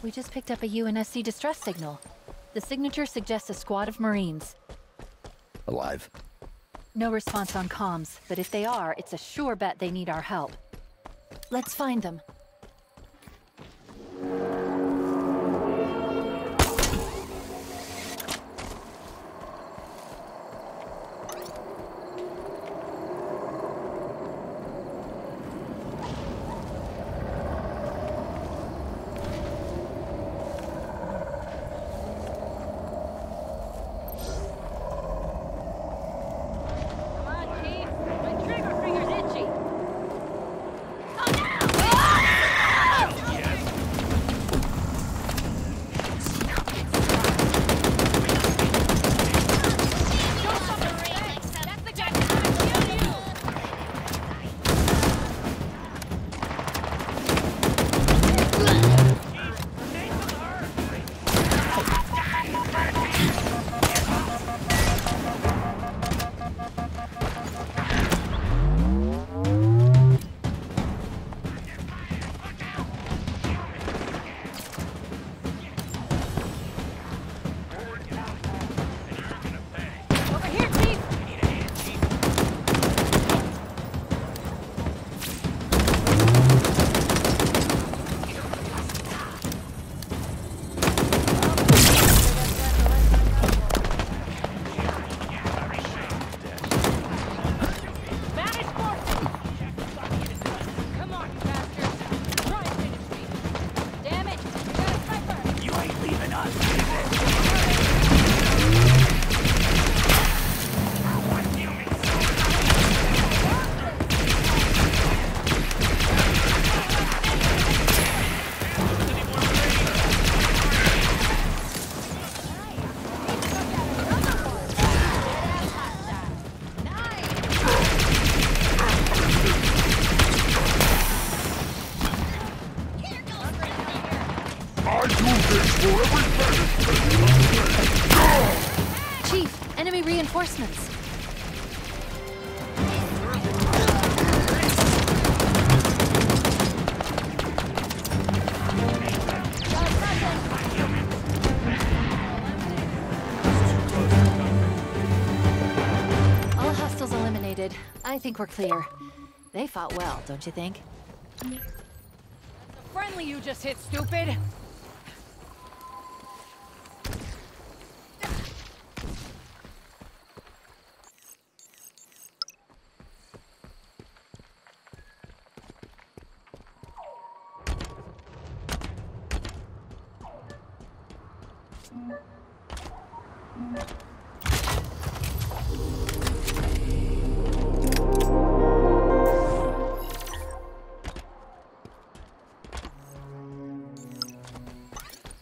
We just picked up a UNSC distress signal. The signature suggests a squad of Marines. Alive? No response on comms, but if they are, it's a sure bet they need our help. Let's find them. I think we're clear. They fought well, don't you think? That's a friendly you just hit, stupid!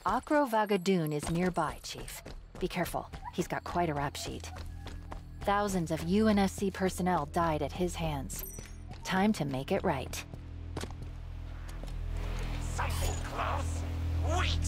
Okro 'Vagaduun is nearby, Chief. Be careful, he's got quite a rap sheet. Thousands of UNSC personnel died at his hands. Time to make it right. Something close? Wait!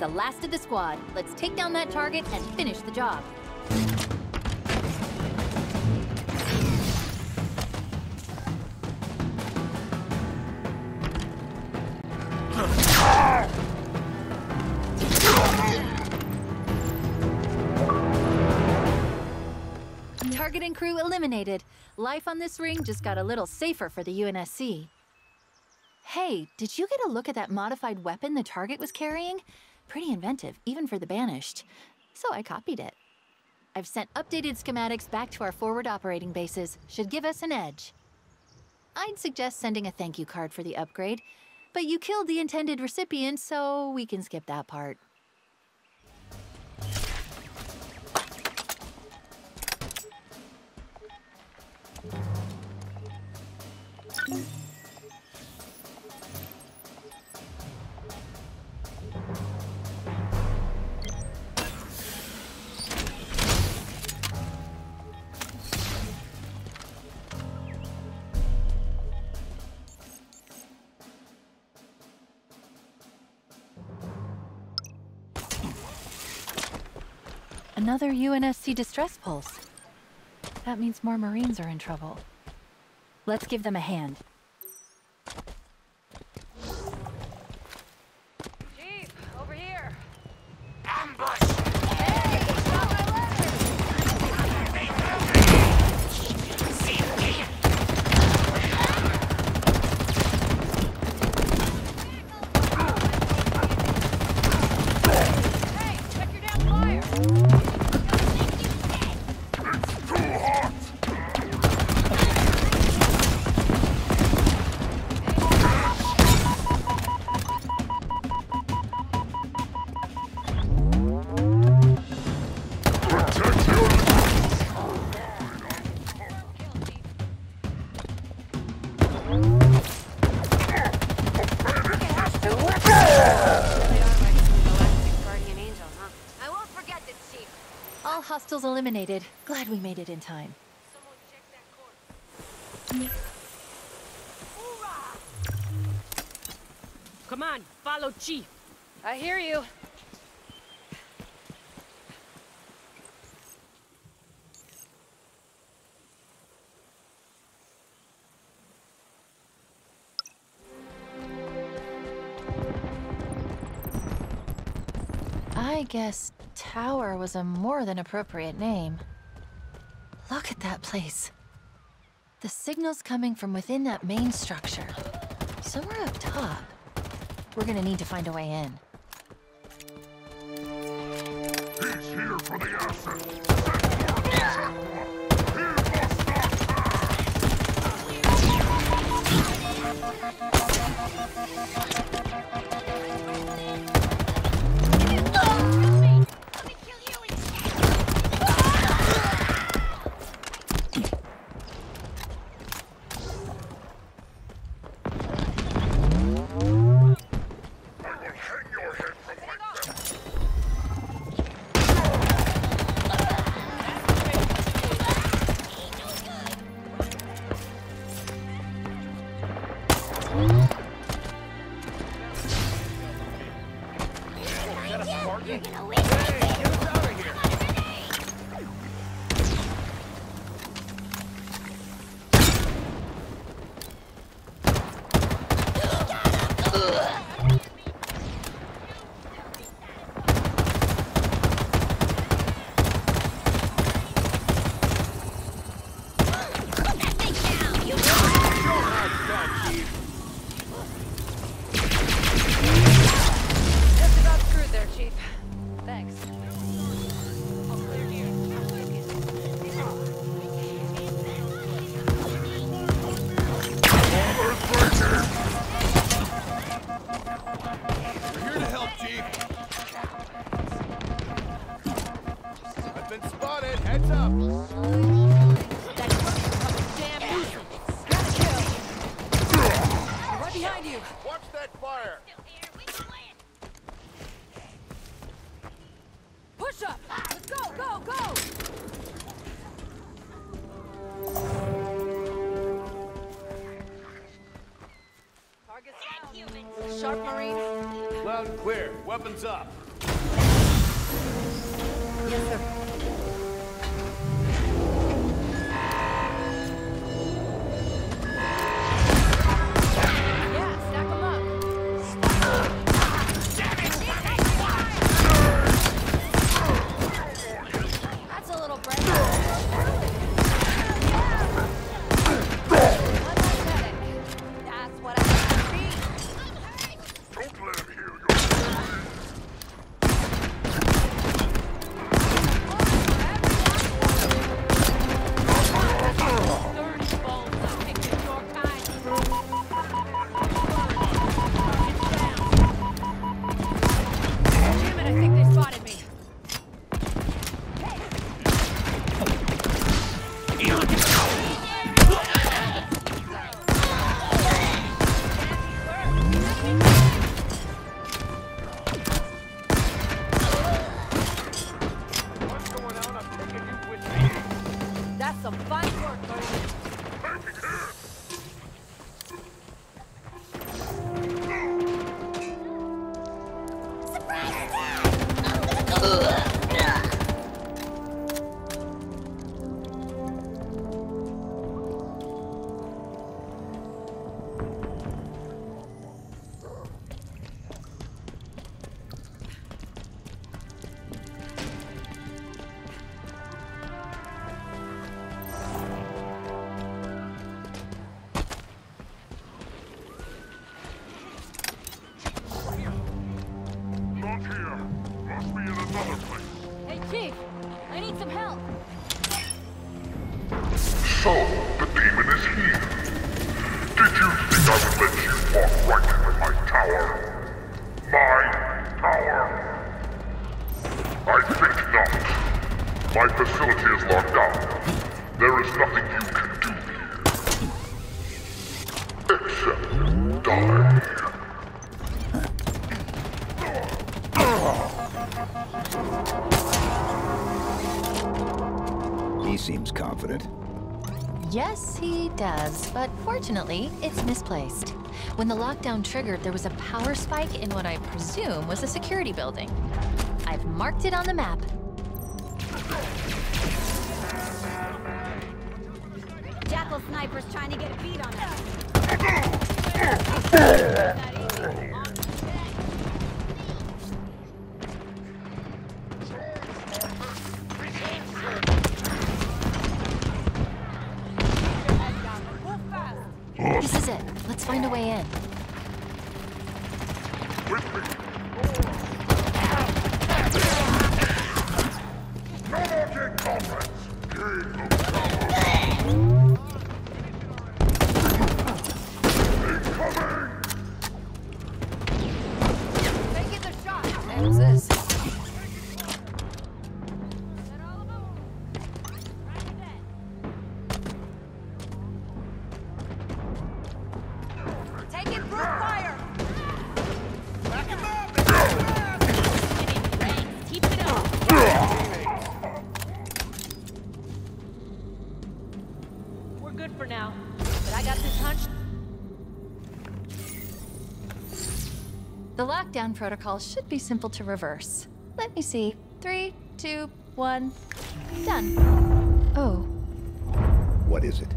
The last of the squad. Let's take down that target and finish the job. Target and crew eliminated. Life on this ring just got a little safer for the UNSC. Hey, did you get a look at that modified weapon the target was carrying? Pretty inventive, even for the Banished. So I copied it. I've sent updated schematics back to our forward operating bases. Should give us an edge. I'd suggest sending a thank you card for the upgrade, but you killed the intended recipient, so we can skip that part. Another UNSC distress pulse. That means more Marines are in trouble. Let's give them a hand. Chief, over here. Ambush! Hey, you got my letter. Hey, check your damn fire. Hostiles eliminated. Glad we made it in time. Someone check that corpse. Come on, follow Chief. I hear you. I guess Tower was a more than appropriate name. Look at that place. The signal's coming from within that main structure. Somewhere up top. We're gonna need to find a way in. He's here for the asset. Weapons up. Yes, sir. Yeah, stack them up. That's a little brave. Yeah. That's what I need. Don't blame you. Surprise attack! I'm gonna go! Chief, I need some help. So, the demon is here. Did you think I would let you walk right into my tower? My tower? I think not. My facility is locked up. There is nothing you can do here. Except die. He seems confident. Yes, he does, but fortunately, it's misplaced. When the lockdown triggered, there was a power spike in what I presume was a security building. I've marked it on the map. Jackal sniper's trying to get a beat on us. Find a way in. Lockdown protocol should be simple to reverse. Let me see. 3, 2, 1, done. Oh. What is it?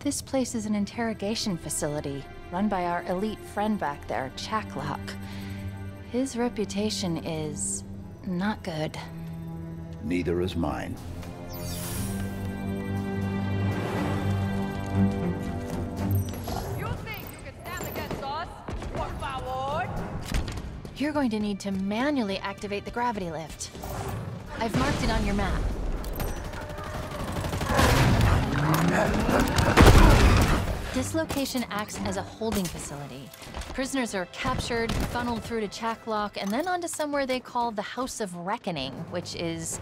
This place is an interrogation facility run by our elite friend back there, Chacklock. His reputation is not good. Neither is mine. You're going to need to manually activate the gravity lift. I've marked it on your map. This location acts as a holding facility. Prisoners are captured, funneled through to Chacklock, and then onto somewhere they call the House of Reckoning, which is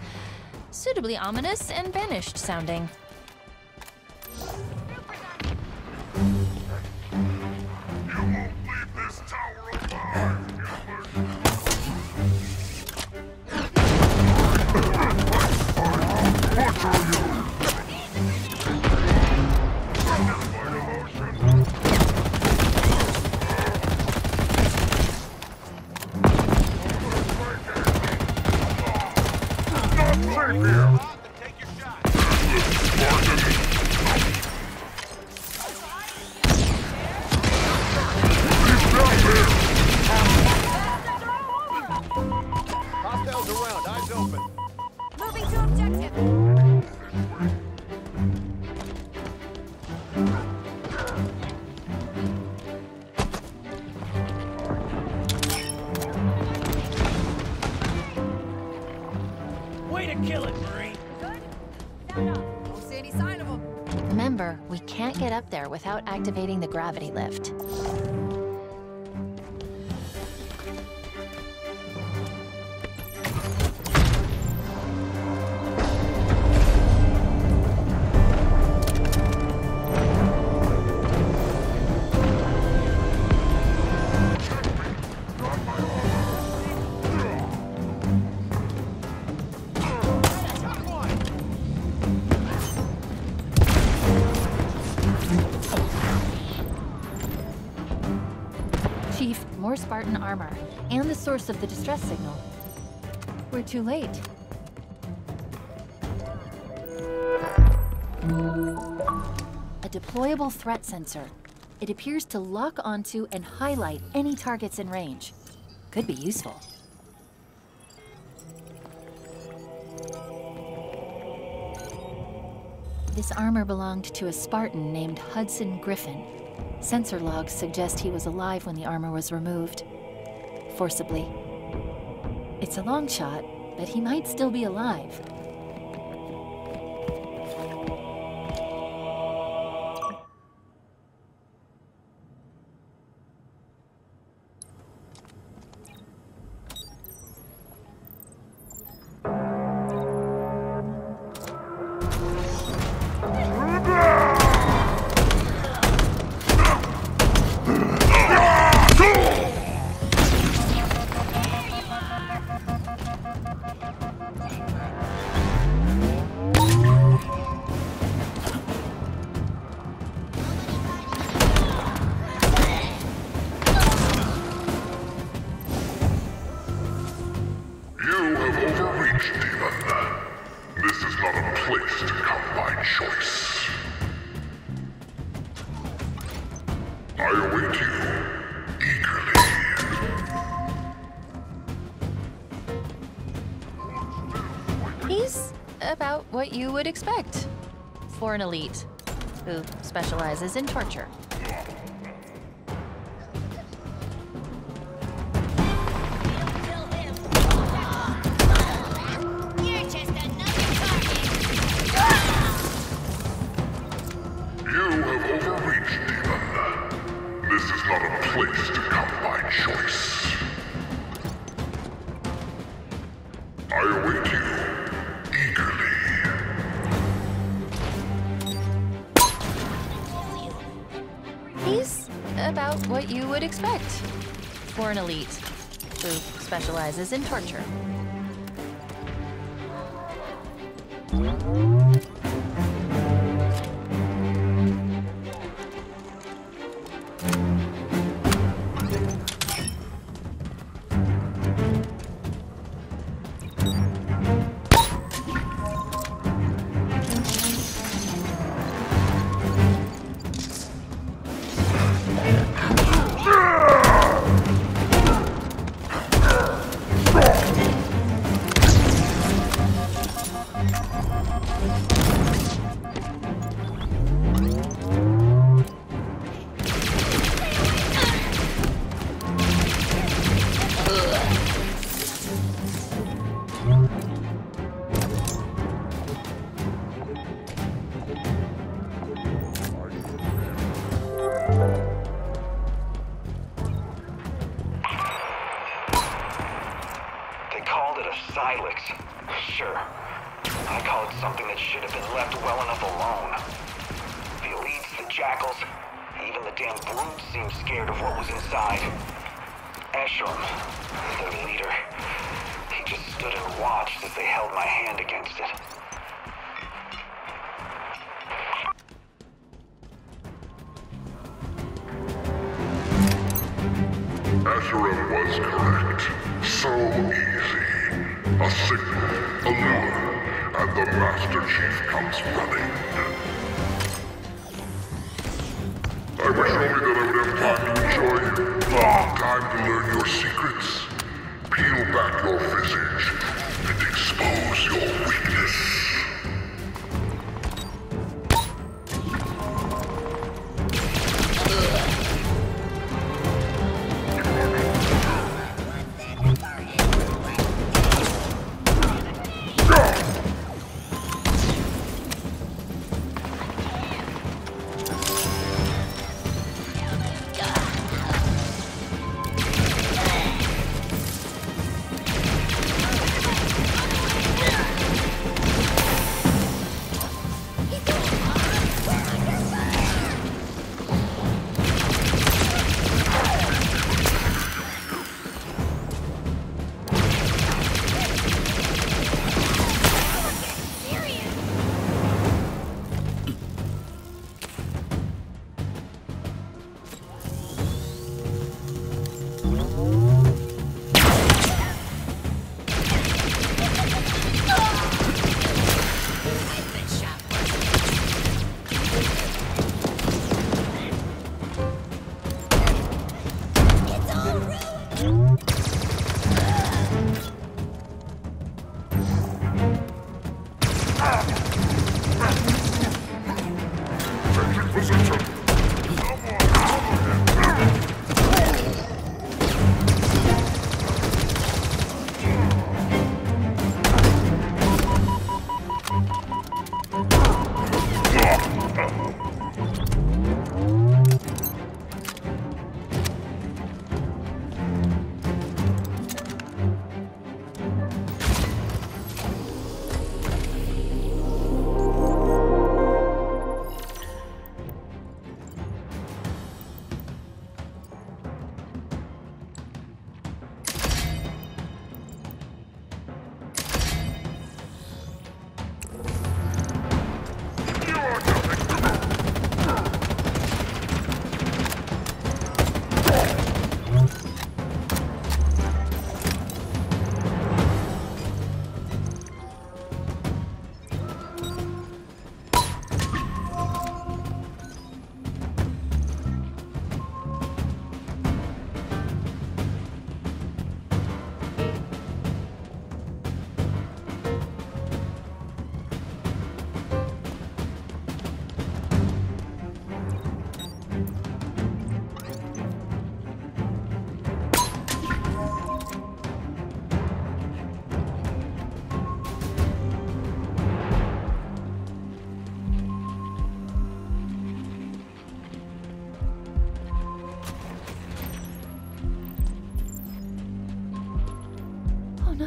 suitably ominous and banished sounding. There without activating the gravity lift. More Spartan armor, and the source of the distress signal. We're too late. A deployable threat sensor. It appears to lock onto and highlight any targets in range. Could be useful. This armor belonged to a Spartan named Hudson Griffin. Sensor logs suggest he was alive when the armor was removed. Forcibly. It's a long shot, but he might still be alive. What you would expect for an elite who specializes in torture. An elite who specializes in torture.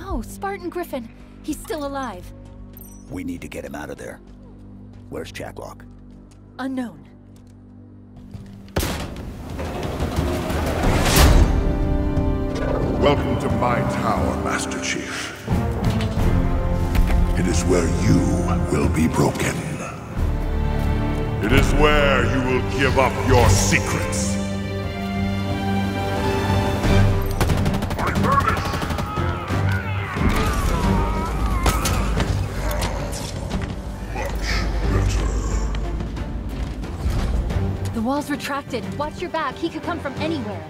No, Spartan Griffin. He's still alive. We need to get him out of there. Where's Chacklock? Unknown. Welcome to my tower, Master Chief. It is where you will be broken. It is where you will give up your secrets. The wall's retracted. Watch your back. He could come from anywhere.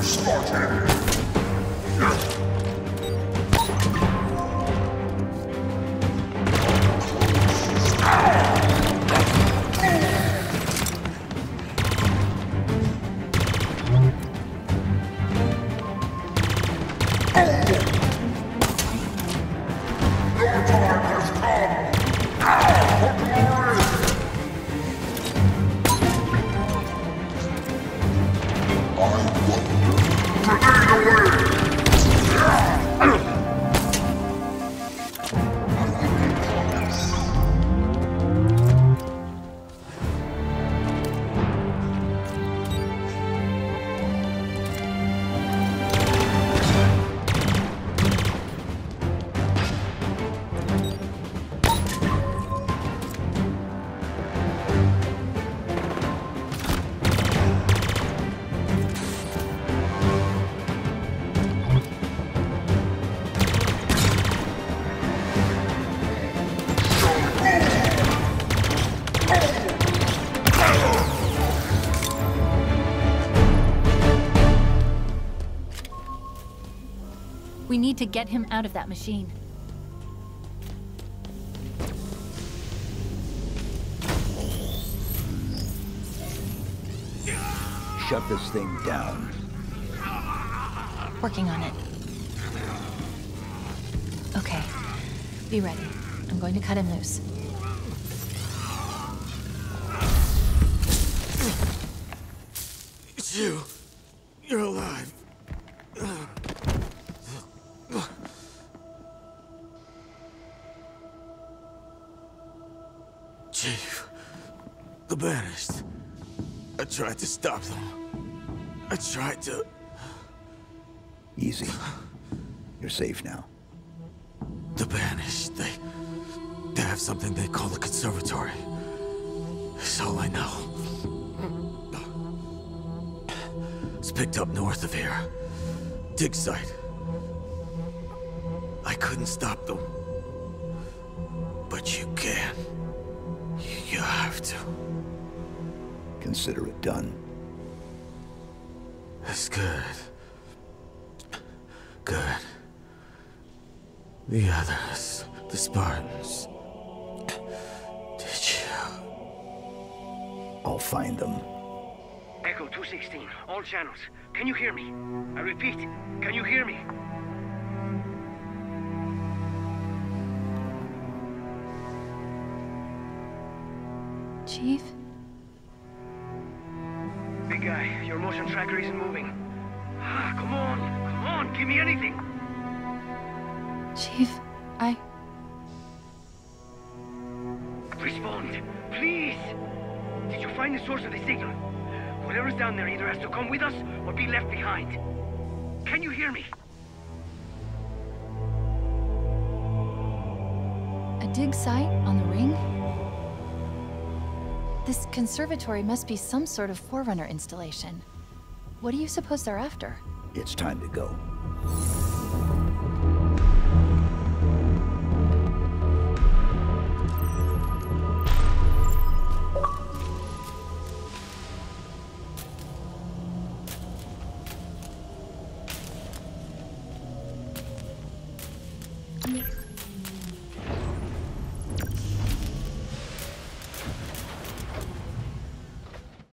Spartan! We need to get him out of that machine. Shut this thing down. Working on it. Okay. Be ready. I'm going to cut him loose. It's you. You're alive. Chief. The Banished. I tried to stop them. I tried to... Easy. You're safe now. The Banished, they have something they call the conservatory. That's all I know. It's picked up north of here. Dig site. I couldn't stop them. But you can. You have to. Consider it done. That's good. Good. The others, the Spartans. Did you? I'll find them. Echo 216, all channels. Can you hear me? I repeat, can you hear me? Chief? Big guy, your motion tracker isn't moving. Ah, come on, come on, give me anything! Chief, I... Respond, please! Did you find the source of the signal? Whatever's down there either has to come with us or be left behind. Can you hear me? A dig site on the ring? This conservatory must be some sort of forerunner installation. What do you suppose they're after? It's time to go.